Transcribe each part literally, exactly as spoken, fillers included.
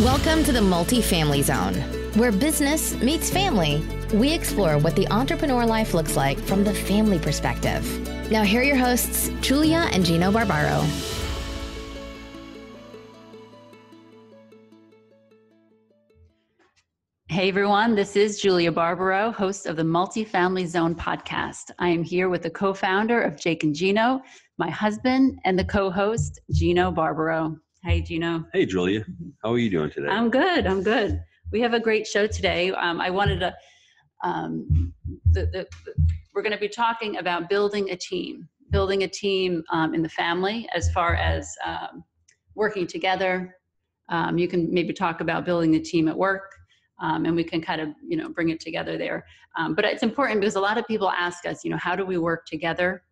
Welcome to the Multifamily Zone, where business meets family. We explore what the entrepreneur life looks like from the family perspective. Now here are your hosts, Julia and Gino Barbaro. Hey everyone, this is Julia Barbaro, host of the Multifamily Zone podcast. I am here with the co-founder of Jake and Gino, my husband, and the co-host, Gino Barbaro. Hey, Gino. Hey, Julia. How are you doing today? I'm good. I'm good. We have a great show today. Um, I wanted to, um, the, the, the, we're going to be talking about building a team, building a team um, in the family as far as um, working together. Um, you can maybe talk about building a team at work, um, and we can kind of, you know, bring it together there. Um, but it's important because a lot of people ask us, you know, how do we work together?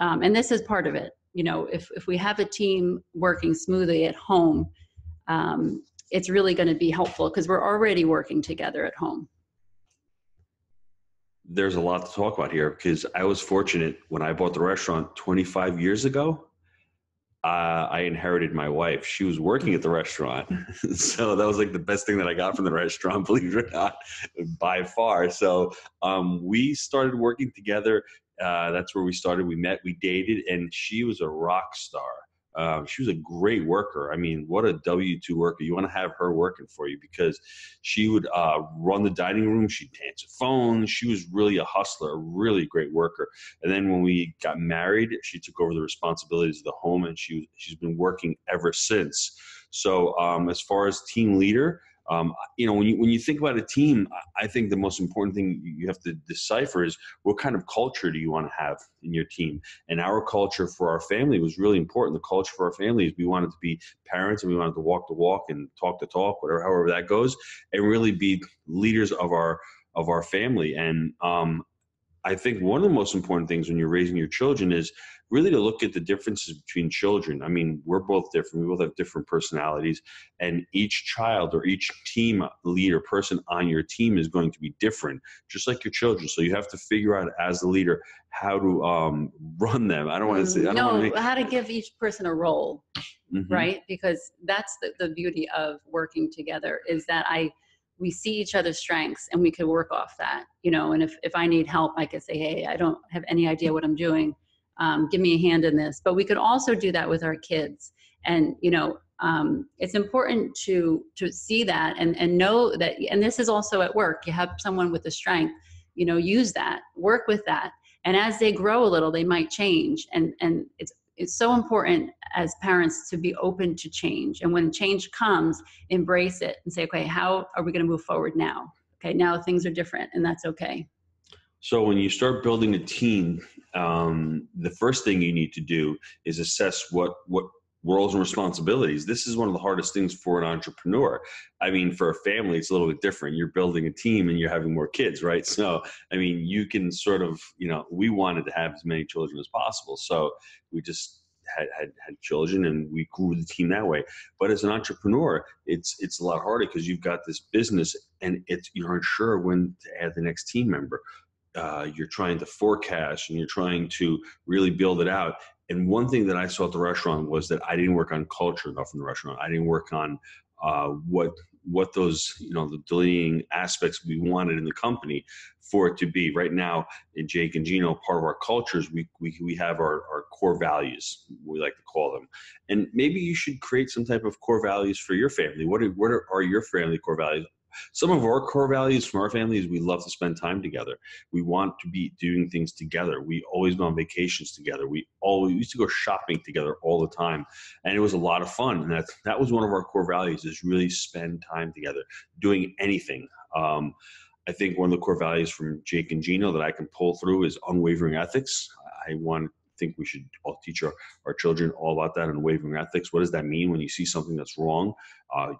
Um, and this is part of it. You know, if, if we have a team working smoothly at home, um, it's really going to be helpful because we're already working together at home. There's a lot to talk about here because I was fortunate when I bought the restaurant twenty-five years ago, uh, I inherited my wife. She was working at the restaurant. So that was like the best thing that I got from the restaurant, believe it or not, by far. So um, we started working together. Uh, that's where we started. We met, we dated, and she was a rock star. Um, she was a great worker. I mean, what a W two worker. You want to have her working for you because she would uh, run the dining room. She'd answer phones. She was really a hustler, a really great worker. And then when we got married, she took over the responsibilities of the home, and she, she's been working ever since. So um, as far as team leader, Um, you know, when you, when you think about a team, I think the most important thing you have to decipher is what kind of culture do you want to have in your team? And our culture for our family was really important. The culture for our family is we wanted to be parents and we wanted to walk the walk and talk the talk, whatever, however that goes, and really be leaders of our, of our family. And, um, I think one of the most important things when you're raising your children is really to look at the differences between children. I mean, we're both different. We both have different personalities, and each child or each team leader person on your team is going to be different, just like your children. So you have to figure out as the leader how to um, run them. I don't want to say I don't no, make... how to give each person a role, mm-hmm. right? Because that's the, the beauty of working together is that I. we see each other's strengths and we can work off that, you know, and if, if I need help, I can say, hey, I don't have any idea what I'm doing. Um, give me a hand in this. But we could also do that with our kids. And, you know, um, it's important to, to see that and, and know that, and this is also at work. You have someone with a strength, you know, use that, work with that. And as they grow a little, they might change. And, and it's, it's so important as parents to be open to change. And when change comes, embrace it and say, okay, how are we going to move forward now? Okay, now things are different and that's okay. So when you start building a team, um, the first thing you need to do is assess what, what roles and responsibilities. This is one of the hardest things for an entrepreneur. I mean, for a family, it's a little bit different. You're building a team and you're having more kids, right? So, I mean, you can sort of, you know, we wanted to have as many children as possible. So we just had, had, had children and we grew the team that way. But as an entrepreneur, it's, it's a lot harder because you've got this business and it's, you're unsure when to add the next team member. Uh, you're trying to forecast and you're trying to really build it out. And one thing that I saw at the restaurant was that I didn't work on culture enough in the restaurant. I didn't work on uh, what what those, you know, the delineating aspects we wanted in the company for it to be. Right now, in Jake and Gino, part of our cultures, we we, we have our, our core values, we like to call them. And maybe you should create some type of core values for your family. What are, what are, are your family core values? Some of our core values from our family is we love to spend time together. We want to be doing things together. We always go on vacations together. We always we used to go shopping together all the time. And it was a lot of fun. And that, that was one of our core values is really spend time together, doing anything. Um, I think one of the core values from Jake and Gino that I can pull through is unwavering ethics. I want think we should all teach our, our children all about that and unwavering ethics. What does that mean when you see something that's wrong? Uh,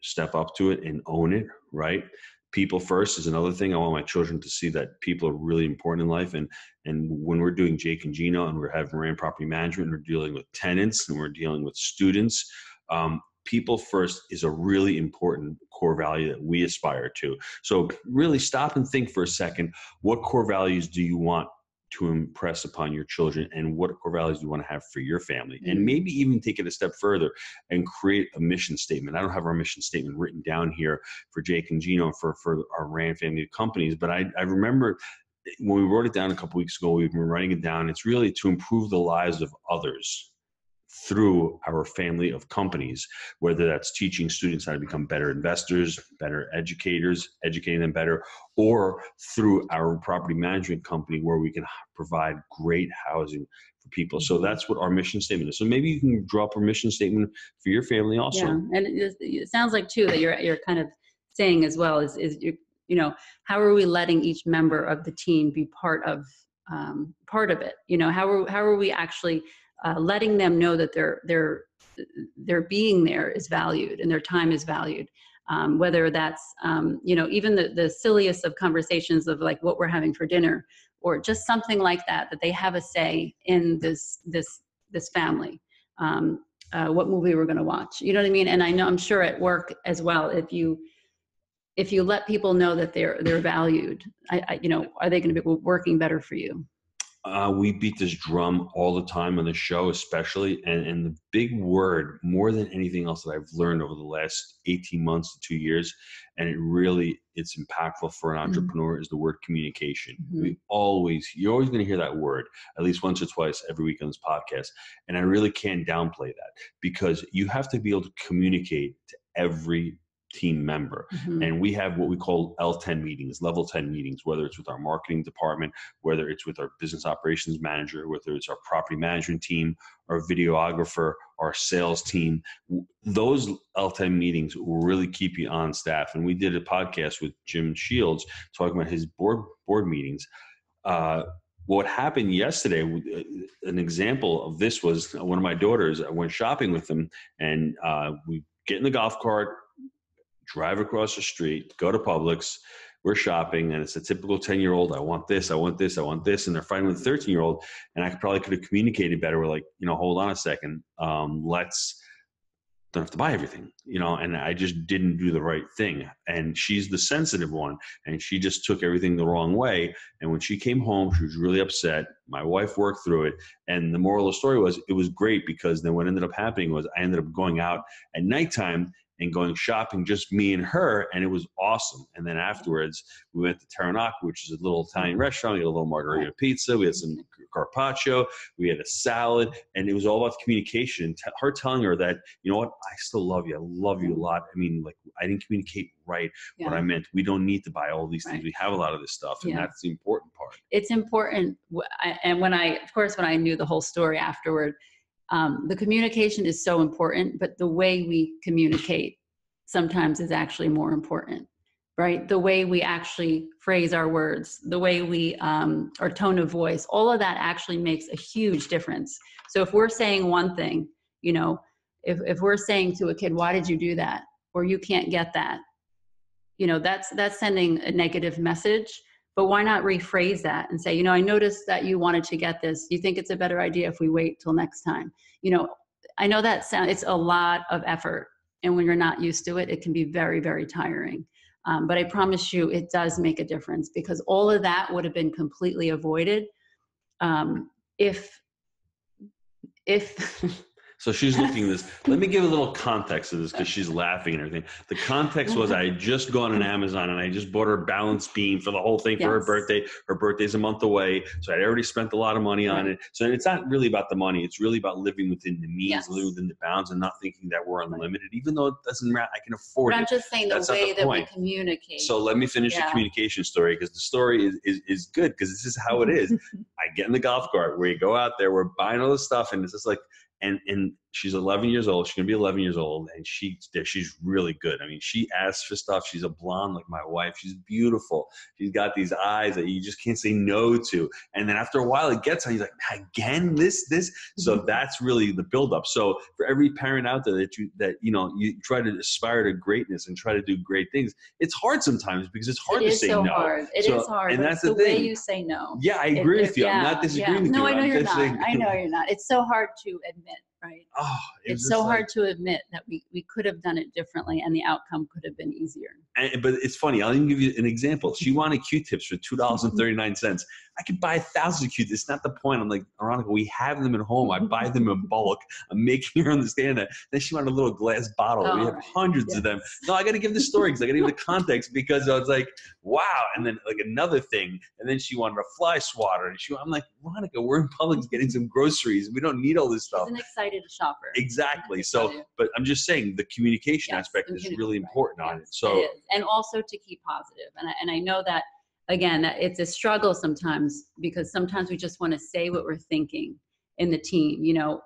step up to it and own it, right? People first is another thing. I want my children to see that people are really important in life. And and when we're doing Jake and Gino and we're having Moran property management, we're dealing with tenants and we're dealing with students. Um, people first is a really important core value that we aspire to. So really stop and think for a second. What core values do you want to impress upon your children and what core values you want to have for your family. And maybe even take it a step further and create a mission statement. I don't have our mission statement written down here for Jake and Gino for, for our Rand family of companies, but I, I remember when we wrote it down a couple weeks ago, we've been writing it down. It's really to improve the lives of others through our family of companies, whether that's teaching students how to become better investors, better educators, educating them better, or through our property management company where we can provide great housing for people. So that's what our mission statement is. So maybe you can draw up a mission statement for your family also. Yeah. And it, it sounds like too that you're you're kind of saying as well is is you you know, how are we letting each member of the team be part of um, part of it? You know, how are how are we actually Uh, letting them know that their their their being there is valued and their time is valued, um, whether that's um, you know, even the the silliest of conversations of like what we're having for dinner or just something like that, that they have a say in this this this family, um, uh, what movie we're going to watch, you know what I mean? And I know I'm sure at work as well, if you if you let people know that they're they're valued, I, I you know, are they going to be working better for you? Uh, we beat this drum all the time on the show, especially. And, and the big word, more than anything else that I've learned over the last eighteen months to two years, and it really, it's impactful for an entrepreneur, mm-hmm. is the word communication. Mm-hmm. We always, you're always going to hear that word at least once or twice every week on this podcast. And I really can't downplay that, because you have to be able to communicate to every team member. Mm-hmm. And we have what we call L ten meetings, level ten meetings, whether it's with our marketing department, whether it's with our business operations manager, whether it's our property management team, our videographer, our sales team. Those L ten meetings will really keep you on staff. And we did a podcast with Jim Shields talking about his board board meetings. Uh, What happened yesterday, an example of this was one of my daughters, I went shopping with them, and uh, we get in the golf cart, drive across the street, go to Publix, we're shopping, and it's a typical ten-year-old, I want this, I want this, I want this, and they're fighting with a thirteen-year-old, and I probably could have communicated better. We're like, you know, hold on a second, um, let's, don't have to buy everything, you know, and I just didn't do the right thing. And she's the sensitive one, and she just took everything the wrong way. And when she came home, she was really upset. My wife worked through it. And the moral of the story was, it was great, because then what ended up happening was I ended up going out at nighttime and going shopping, just me and her, and it was awesome. And then afterwards, we went to Taranac, which is a little Italian restaurant. We had a little margarita pizza. We had some carpaccio. We had a salad, and it was all about communication. And t- her telling her that, you know what, I still love you. I love you a lot. I mean, like, I didn't communicate right yeah. what I meant. We don't need to buy all these things. Right. We have a lot of this stuff, and yeah. that's the important part. It's important. And when I, of course, when I knew the whole story afterward, Um, the communication is so important, but the way we communicate sometimes is actually more important, right? The way we actually phrase our words, the way we, um, our tone of voice, all of that actually makes a huge difference. So if we're saying one thing, you know, if, if we're saying to a kid, why did you do that? Or you can't get that, you know, that's, that's sending a negative message. But why not rephrase that and say, you know, I noticed that you wanted to get this. Do you think it's a better idea if we wait till next time? You know, I know that sound, it's a lot of effort. And when you're not used to it, it can be very, very tiring. Um, but I promise you, it does make a difference, because all of that would have been completely avoided um, if, if... So she's looking at this. Let me give a little context to this, because she's laughing and everything. The context was, I had just gone on Amazon and I just bought her a balance beam for the whole thing for yes. her birthday. Her birthday's a month away. So I'd already spent a lot of money right. on it. So it's not really about the money. It's really about living within the means, yes. living within the bounds, and not thinking that we're unlimited, even though it doesn't matter. I can afford but it. I'm just saying That's the way the that point. we communicate. So let me finish yeah. the communication story, because the story is, is, is good, because this is how it is. I get in the golf cart. We go out there. We're buying all this stuff, and it's just like, And and she's eleven years old. She's gonna be eleven years old, and she she's really good. I mean, she asks for stuff. She's a blonde like my wife. She's beautiful. She's got these eyes that you just can't say no to. And then after a while, it gets on. You're like, again, this this. So that's really the buildup. So for every parent out there that you that you know you try to aspire to greatness and try to do great things, it's hard sometimes, because it's hard it to say so no. Hard. It so, is hard. And that's the, the thing. way you say no. Yeah, I agree it, with you. Yeah, I'm not disagreeing yeah. with no, you. No, I know you're not. Saying, I know you're not. It's so hard to admit. Right. Oh, it it's so like, hard to admit that we, we could have done it differently, and the outcome could have been easier. And, but it's funny. I'll even give you an example. She wanted Q-tips for two dollars and thirty-nine cents. I could buy thousands of cubes. It's not the point. I'm like, Veronica, we have them at home. I buy them in bulk. I'm making her understand that. Then she wanted a little glass bottle. Oh, we have hundreds yes. of them. No, I got to give the story because I got to give the context because I was like, wow. And then like another thing. And then she wanted a fly swatter. And she, I'm like, Veronica, we're in Publix getting some groceries. We don't need all this stuff. She's an excited shopper. Exactly. So, but I'm just saying the communication yes, aspect is really important right. on yes, it. So, it and also to keep positive. And I, and I know that. Again, it's a struggle sometimes because sometimes we just want to say what we're thinking in the team, you know,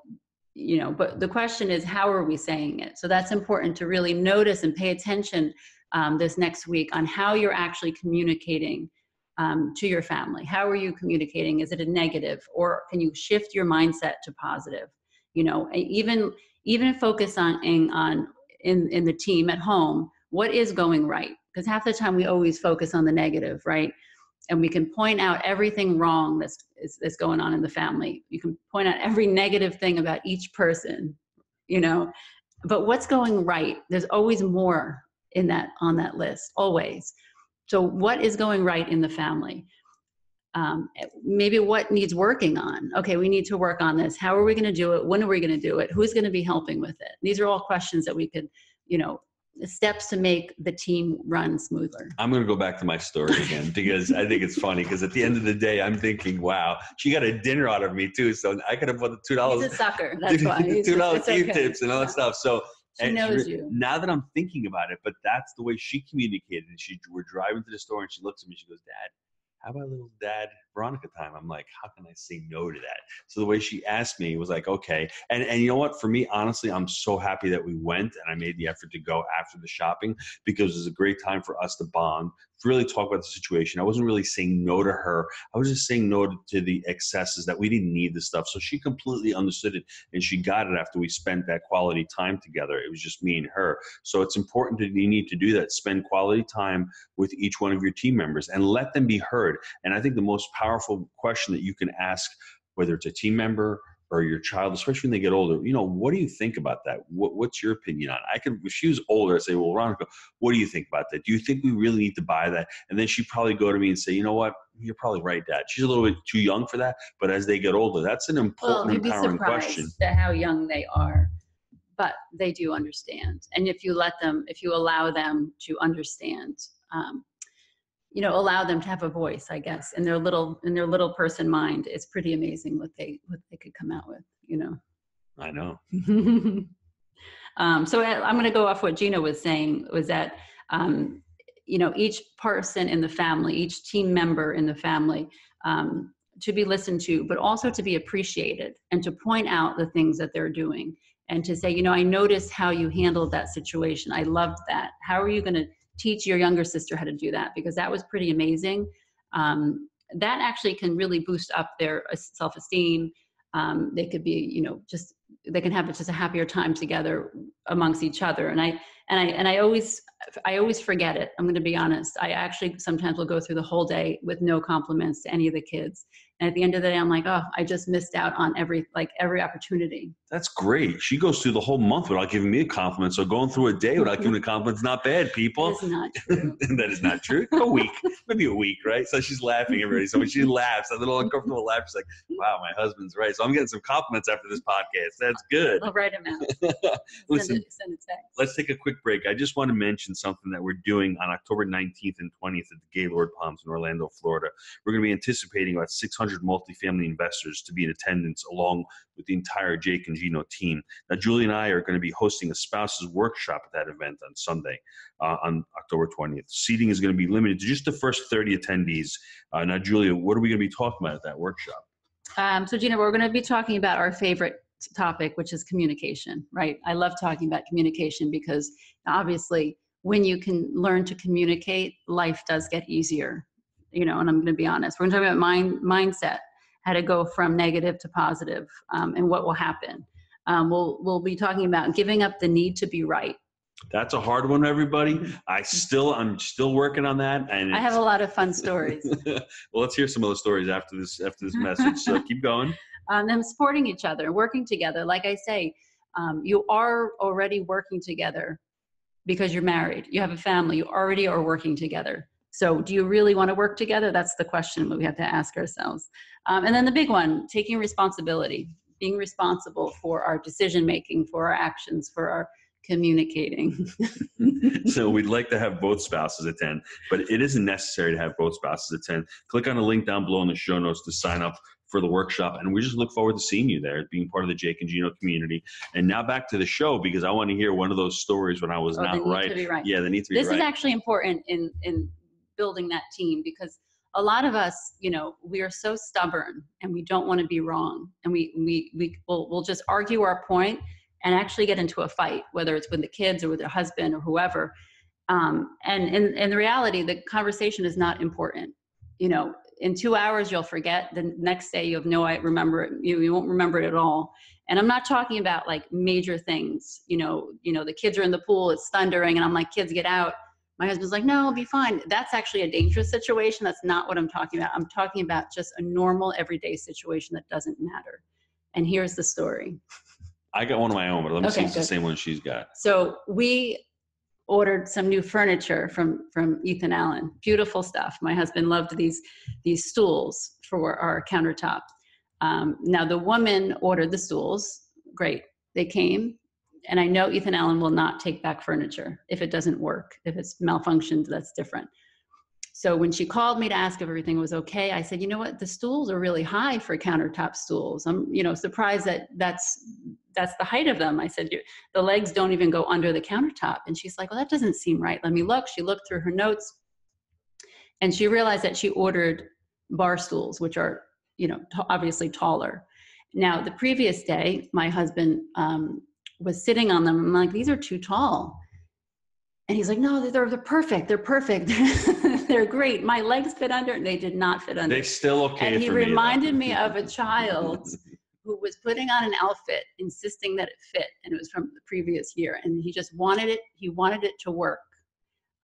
you know, but the question is, how are we saying it? So that's important to really notice and pay attention um, this next week on how you're actually communicating um, to your family. How are you communicating? Is it a negative, or can you shift your mindset to positive? You know, even, even focus on, on in, in the team at home, what is going right? Because half the time we always focus on the negative, right? And we can point out everything wrong that's, that's going on in the family. You can point out every negative thing about each person, you know, but what's going right? There's always more in that, on that list, always. So what is going right in the family? Um, maybe what needs working on? Okay, we need to work on this. How are we going to do it? When are we going to do it? Who's going to be helping with it? These are all questions that we could, you know, steps to make the team run smoother. I'm going to go back to my story again because I think it's funny because at the end of the day, I'm thinking, wow, she got a dinner out of me too. So I could have bought the two dollars. He's a sucker. That's why. two dollars team okay. tips and all that yeah. stuff. So she knows you. Now that I'm thinking about it, but that's the way she communicated. And she, we're driving to the store and she looks at me, she goes, Dad, how about a little dad Veronica time? I'm like, how can I say no to that? So the way she asked me was like, okay. And and you know what? For me, honestly, I'm so happy that we went and I made the effort to go after the shopping because it was a great time for us to bond, really talk about the situation. I wasn't really saying no to her. I was just saying no to the excesses that we didn't need the stuff. So she completely understood it and she got it after we spent that quality time together. It was just me and her. So it's important that you need to do that. Spend quality time with each one of your team members and let them be heard. And I think the most powerful question that you can ask, whether it's a team member or your child, especially when they get older, you know, what do you think about that? What, what's your opinion on it? I could, if she was older, I'd say, well, Veronica, what do you think about that? Do you think we really need to buy that? And then she'd probably go to me and say, you know what? You're probably right, Dad. She's a little bit too young for that. But as they get older, that's an important, well, empowering question. You'd be surprised at how young they are, but they do understand. And if you let them, if you allow them to understand, um, you know, allow them to have a voice, I guess, in their little, in their little person mind. It's pretty amazing what they, what they could come out with, you know? I know. um, so I, I'm going to go off what Gino was saying, was that, um, you know, each person in the family, each team member in the family, um, to be listened to, but also to be appreciated and to point out the things that they're doing and to say, you know, I noticed how you handled that situation. I loved that. How are you going to teach your younger sister how to do that? Because that was pretty amazing. Um, that actually can really boost up their self-esteem. Um, they could be, you know, just, they can have just a happier time together amongst each other. And I, and I, and I always, I always forget it. I'm going to be honest. I actually sometimes will go through the whole day with no compliments to any of the kids. And at the end of the day, I'm like, oh, I just missed out on every, like every opportunity. That's great. She goes through the whole month without giving me a compliment. So going through a day without giving a compliment's not bad, people. That is not true. That is not true. A week, maybe a week, right? So she's laughing everybody. So when she laughs, a little uncomfortable laugh, she's like, wow, my husband's right. So I'm getting some compliments after this podcast. That's good. I'll write them out. Listen, send it, send it text. Let's take a quick break. I just want to mention something that we're doing on October nineteenth and twentieth at the Gaylord Palms in Orlando, Florida. We're going to be anticipating about six hundred multifamily investors to be in attendance along with the entire Jake and Gino team. Now, Julie and I are going to be hosting a spouses workshop at that event on Sunday, uh, on October twentieth. Seating is going to be limited to just the first thirty attendees. Uh, now, Julia, what are we going to be talking about at that workshop? Um, so, Gino, we're going to be talking about our favorite topic, which is communication, right? I love talking about communication because obviously when you can learn to communicate, life does get easier, you know, and I'm going to be honest, we're going to talk about mind, mindset, how to go from negative to positive, um, and what will happen. Um, we'll, we'll be talking about giving up the need to be right. That's a hard one, everybody. I still, I'm still working on that. And I have a lot of fun stories. Well, let's hear some of those stories after this, after this message. So keep going. Um, them supporting each other, working together. Like I say, um, you are already working together because you're married. You have a family. You already are working together. So do you really want to work together? That's the question that we have to ask ourselves. Um, and then the big one, taking responsibility, being responsible for our decision-making, for our actions, for our communicating. So we'd like to have both spouses attend, but it isn't necessary to have both spouses attend. Click on the link down below in the show notes to sign up for the workshop. And we just look forward to seeing you there, being part of the Jake and Gino community. And now back to the show, because I want to hear one of those stories when I was oh, not right. right. Yeah, they need to be this right. This is actually important in, in building that team, because a lot of us, you know, we are so stubborn and we don't want to be wrong. And we, we, we will we'll just argue our point and actually get into a fight, whether it's with the kids or with their husband or whoever. Um, and in, in the reality, the conversation is not important. You know, in two hours, you'll forget. The next day, you have no idea, remember it. You, you won't remember it at all. And I'm not talking about like major things. You know, you know, the kids are in the pool, it's thundering, and I'm like, kids, get out. My husband's like, no, it'll be fine. That's actually a dangerous situation. That's not what I'm talking about. I'm talking about just a normal, everyday situation that doesn't matter. And here's the story. I got one of my own, but let me okay, see if it's the same one she's got. So we ordered some new furniture from, from Ethan Allen. Beautiful stuff. My husband loved these, these stools for our countertop. Um, now, the woman ordered the stools. Great. They came. And I know Ethan Allen will not take back furniture if it doesn't work. If it's malfunctioned, that's different. So when she called me to ask if everything was okay, I said, you know what? The stools are really high for countertop stools. I'm, you know, surprised that that's, that's the height of them. I said, the legs don't even go under the countertop. And she's like, well, that doesn't seem right. Let me look. She looked through her notes and she realized that she ordered bar stools, which are, you know, t- obviously taller. Now, the previous day, my husband um, was sitting on them. I'm like, these are too tall. And he's like, no, they're, they're perfect. They're perfect. They're great. My legs fit under, and they did not fit under. They still okay. And he reminded me of a child who was putting on an outfit, insisting that it fit, and it was from the previous year. And he just wanted it. He wanted it to work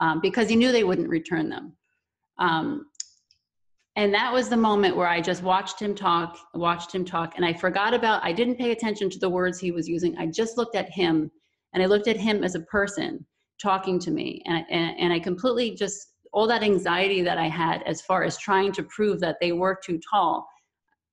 um, because he knew they wouldn't return them. Um, and that was the moment where I just watched him talk, watched him talk. And I forgot about, I didn't pay attention to the words he was using. I just looked at him, and I looked at him as a person talking to me. And, and, and I completely just, all that anxiety that I had as far as trying to prove that they were too tall,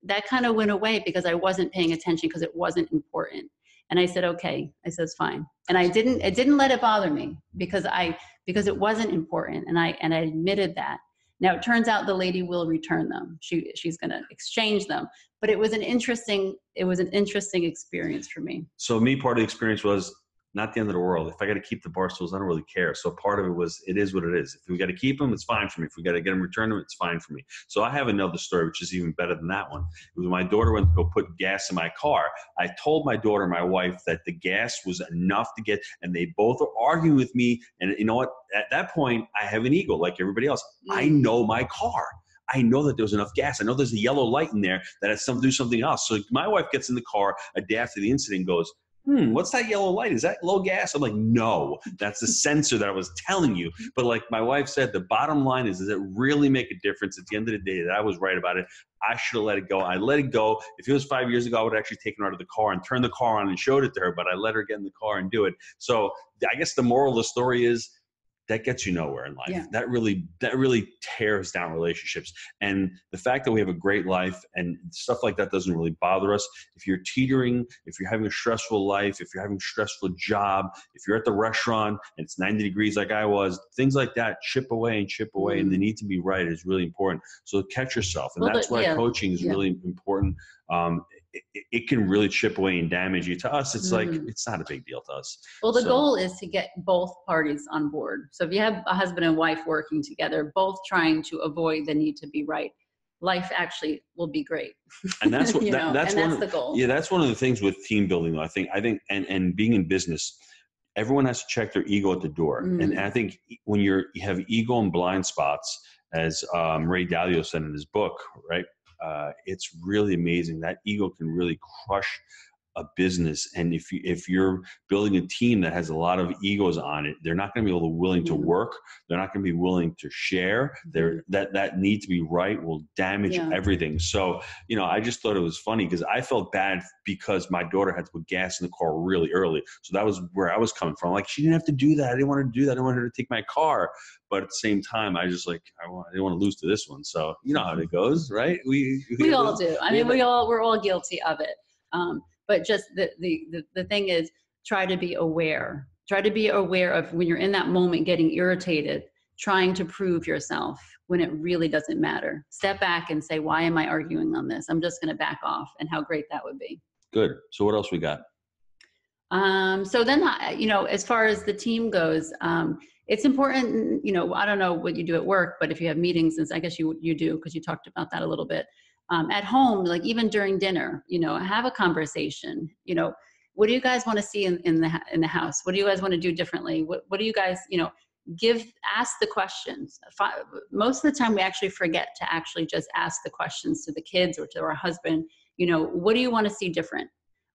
that kind of went away because I wasn't paying attention, because it wasn't important. And I said, okay, I said, fine. And I didn't, it didn't let it bother me because I, because it wasn't important. And I, and I admitted that. Now it turns out the lady will return them. She, she's going to exchange them, but it was an interesting, it was an interesting experience for me. So me, part of the experience was not the end of the world. If I got to keep the bar stools, I don't really care. So part of it was, it is what it is. If we got to keep them, it's fine for me. If we got to get them, return them, it's fine for me. So I have another story, which is even better than that one. It was when my daughter went to go put gas in my car. I told my daughter, my wife, that the gas was enough to get, and they both are arguing with me. And you know what? At that point, I have an ego like everybody else. I know my car. I know that there was enough gas. I know there's a yellow light in there that has something to do something else. So my wife gets in the car a day after the incident and goes, hmm, what's that yellow light? Is that low gas? I'm like, no, that's the sensor that I was telling you. But like my wife said, the bottom line is, does it really make a difference at the end of the day that I was right about it? I should have let it go. I let it go. If it was five years ago, I would have actually taken her out of the car and turned the car on and showed it to her, but I let her get in the car and do it. So I guess the moral of the story is that gets you nowhere in life. Yeah. That really, that really tears down relationships. And the fact that we have a great life and stuff like that doesn't really bother us. If you're teetering, if you're having a stressful life, if you're having a stressful job, if you're at the restaurant and it's ninety degrees like I was, things like that chip away and chip away. Mm-hmm. And the need to be right is really important. So catch yourself. And well, that's but, why yeah. coaching is yeah. really important. Um, It, it can really chip away and damage you. To us, it's mm-hmm. like, it's not a big deal to us. Well, the so. goal is to get both parties on board. So if you have a husband and wife working together, both trying to avoid the need to be right, life actually will be great. And that's what, that, know, that's, and one that's of, the goal. Yeah. That's one of the things with team building. I think, I think, and, and being in business, everyone has to check their ego at the door. Mm. And I think when you're, you have ego and blind spots, as um, Ray Dalio said in his book, right? Uh, it's really amazing that ego can really crush a business. And if you, if you're building a team that has a lot of egos on it, they're not going to be able to willing to work. They're not going to be willing to share. They're, that, that need to be right will damage yeah. everything. So, you know, I just thought it was funny because I felt bad because my daughter had to put gas in the car really early. So that was where I was coming from. Like, she didn't have to do that. I didn't want her to do that. I wanted her to take my car. But at the same time, I just like, I, want, I didn't want to lose to this one. So you know how it goes, right? We we, we all do. I mean, we all, we're all guilty of it. Um, but just the, the, the, the thing is, try to be aware. Try to be aware of when you're in that moment getting irritated, trying to prove yourself when it really doesn't matter. Step back and say, why am I arguing on this? I'm just going to back off, and how great that would be. Good. So what else we got? Um, so then, you know, as far as the team goes, um, it's important, you know, I don't know what you do at work, but if you have meetings, and I guess you, you do, because you talked about that a little bit, um, at home, like even during dinner, you know, have a conversation, you know, what do you guys want to see in, in the, in the house? What do you guys want to do differently? What, what do you guys, you know, give, ask the questions. Most of the time we actually forget to actually just ask the questions to the kids or to our husband, you know, what do you want to see different?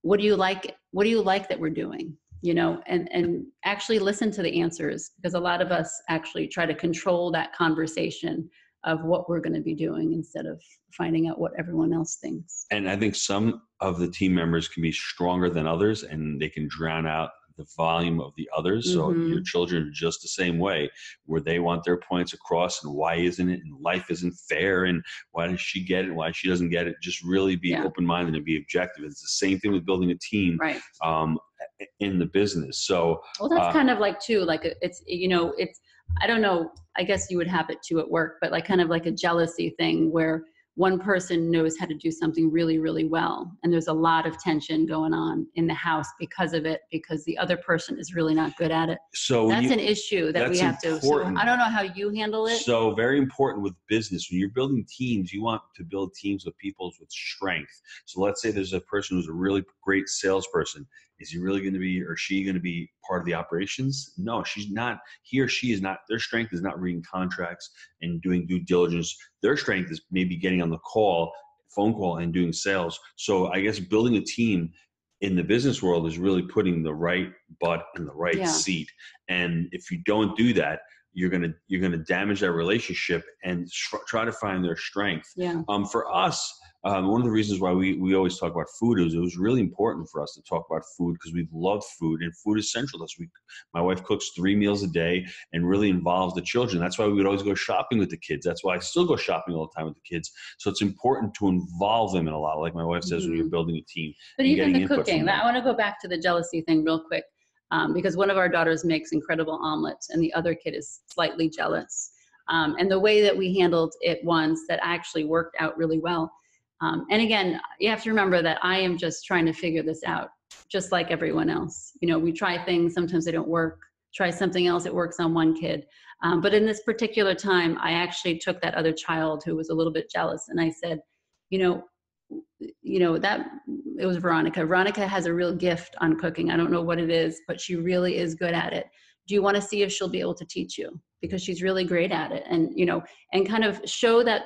What do you like? What do you like that we're doing? You know, and, and actually listen to the answers, because a lot of us actually try to control that conversation of what we're going to be doing instead of finding out what everyone else thinks. And I think some of the team members can be stronger than others, and they can drown out the volume of the others. So mm-hmm. your children are just the same way, where they want their points across, and why isn't it, and life isn't fair, and why does she get it, why she doesn't get it. Just really be yeah. open-minded and be objective. It's the same thing with building a team right. um, in the business. So well, that's uh, kind of like too, like it's, you know, it's, I don't know, I guess you would have it too at work, but like kind of like a jealousy thing where one person knows how to do something really, really well. And there's a lot of tension going on in the house because of it, because the other person is really not good at it. So that's you, an issue that we have important. to, so I don't know how you handle it. So very important with business. When you're building teams, you want to build teams with people with strength. So let's say there's a person who's a really great salesperson. Is he really going to be, or she going to be part of the operations? No, she's not. He or she is not. Their strength is not reading contracts and doing due diligence. Their strength is maybe getting on the call, phone call, and doing sales. So I guess building a team in the business world is really putting the right butt in the right yeah. seat. And if you don't do that, you're going to, you're going to damage that relationship, and tr- try to find their strength. Yeah. Um, for us, Um, one of the reasons why we, we always talk about food is it was really important for us to talk about food, because we love food, and food is central to us. We, my wife cooks three meals a day and really involves the children. That's why we would always go shopping with the kids. That's why I still go shopping all the time with the kids. So it's important to involve them in a lot. Like my wife says, mm-hmm. when you're building a team. But even the cooking, I want to go back to the jealousy thing real quick, um, because one of our daughters makes incredible omelets and the other kid is slightly jealous. Um, and the way that we handled it once that actually worked out really well. Um, and again, you have to remember that I am just trying to figure this out, just like everyone else. You know, we try things, sometimes they don't work, try something else, it works on one kid. Um, but in this particular time, I actually took that other child who was a little bit jealous, and I said, you know, you know, that it was Veronica. Veronica has a real gift on cooking. I don't know what it is, but she really is good at it. Do you want to see if she'll be able to teach you? Because she's really great at it. And, you know, and kind of show that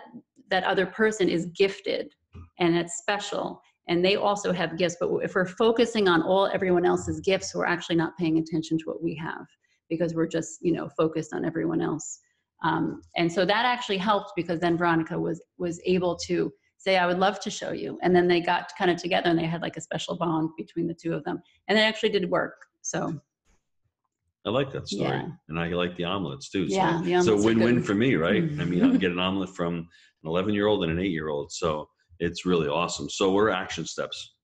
that other person is gifted. And it's special, and they also have gifts. But if we're focusing on all everyone else's gifts, we're actually not paying attention to what we have, because we're just, you know, focused on everyone else. Um, and so that actually helped, because then Veronica was was able to say, I would love to show you. And then they got kind of together, and they had like a special bond between the two of them. And it actually did work. So I like that story. Yeah. And I like the omelets too. So, yeah, the omelets so win-win for me, right? I mean, I get an omelet from an eleven-year-old and an eight-year-old. So it's really awesome. So what are action steps?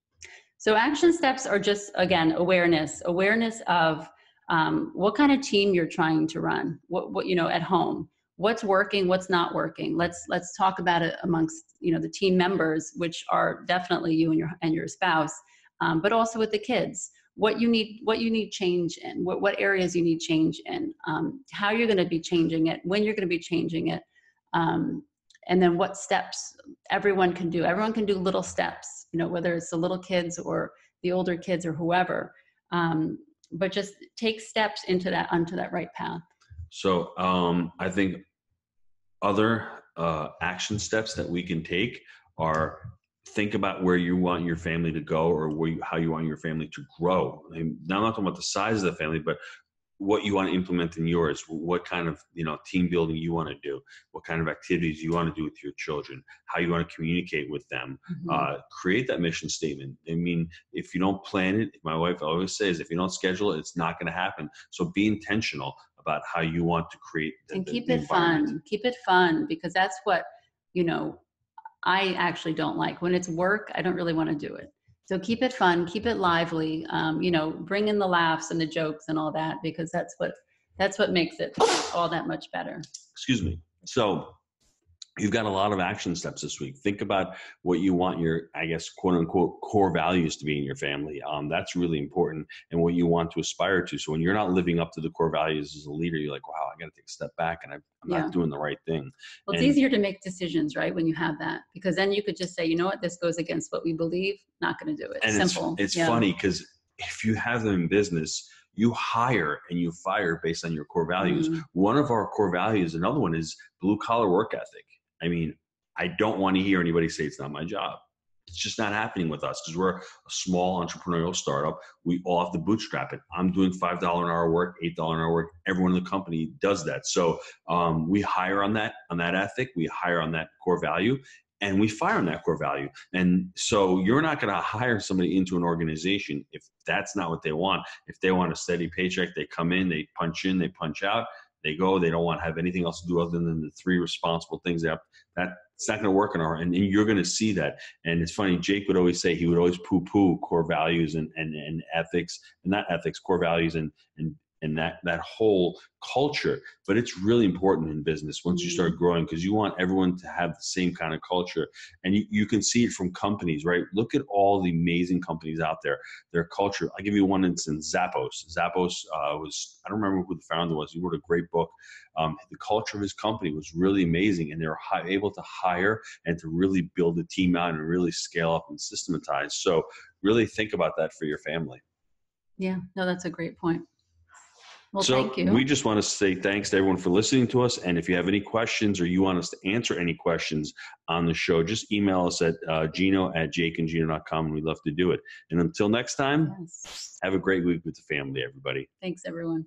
So action steps are just, again, awareness, awareness of um, what kind of team you're trying to run, what, what, you know, at home, what's working, what's not working. Let's, let's talk about it amongst, you know, the team members, which are definitely you and your, and your spouse, um, but also with the kids, what you need, what you need change in, what, what areas you need change in, um, how you're going to be changing it, when you're going to be changing it. Um, And then what steps everyone can do. Everyone can do little steps, you know, whether it's the little kids or the older kids or whoever. Um, but just take steps into that, onto that right path. So um, I think other uh, action steps that we can take are think about where you want your family to go, or where you, how you want your family to grow. I mean, now I'm not talking about the size of the family, but what you want to implement in yours, what kind of, you know, team building you want to do, what kind of activities you want to do with your children, how you want to communicate with them, mm-hmm. uh, create that mission statement. I mean, if you don't plan it, my wife always says, if you don't schedule it, it's not going to happen. So be intentional about how you want to create the, and keep the, the it fun, keep it fun, because that's what, you know, I actually don't like when it's work. I don't really want to do it. So keep it fun, keep it lively, um, you know, bring in the laughs and the jokes and all that, because that's what, that's what makes it all that much better. Excuse me. So you've got a lot of action steps this week. Think about what you want your, I guess, quote unquote, core values to be in your family. Um, that's really important, and what you want to aspire to. So when you're not living up to the core values as a leader, you're like, wow, I got to take a step back, and I'm yeah. not doing the right thing. Well, it's and, easier to make decisions, right, when you have that, because then you could just say, you know what, this goes against what we believe. Not going to do it. And simple. It's, it's yeah. funny, because if you have them in business, you hire and you fire based on your core values. Mm-hmm. One of our core values, another one, is blue collar work ethic. I mean, I don't want to hear anybody say it's not my job. It's just not happening with us, because we're a small entrepreneurial startup. We all have to bootstrap it. I'm doing five dollars an hour work, eight dollars an hour work. Everyone in the company does that. So um, we hire on that, on that ethic. We hire on that core value, and we fire on that core value. And so you're not going to hire somebody into an organization if that's not what they want. If they want a steady paycheck, they come in, they punch in, they punch out. They go, they don't want to have anything else to do other than the three responsible things that, that it's not going to work in our, and, and you're going to see that. And it's funny, Jake would always say, he would always poo poo core values and, and, and ethics, and not ethics, core values and, and, and that, that whole culture. But it's really important in business once you start growing, because you want everyone to have the same kind of culture. And you, you can see it from companies, right? Look at all the amazing companies out there, their culture. I'll give you one instance, Zappos. Zappos uh, was, I don't remember who the founder was. He wrote a great book. Um, the culture of his company was really amazing, and they were hi- able to hire and to really build a team out and really scale up and systematize. So really think about that for your family. Yeah, no, that's a great point. Well, so thank you. We just want to say thanks to everyone for listening to us. And if you have any questions, or you want us to answer any questions on the show, just email us at uh, Gino at Jake and Gino dot com, and we'd love to do it. And until next time, yes. Have a great week with the family, everybody. Thanks, everyone.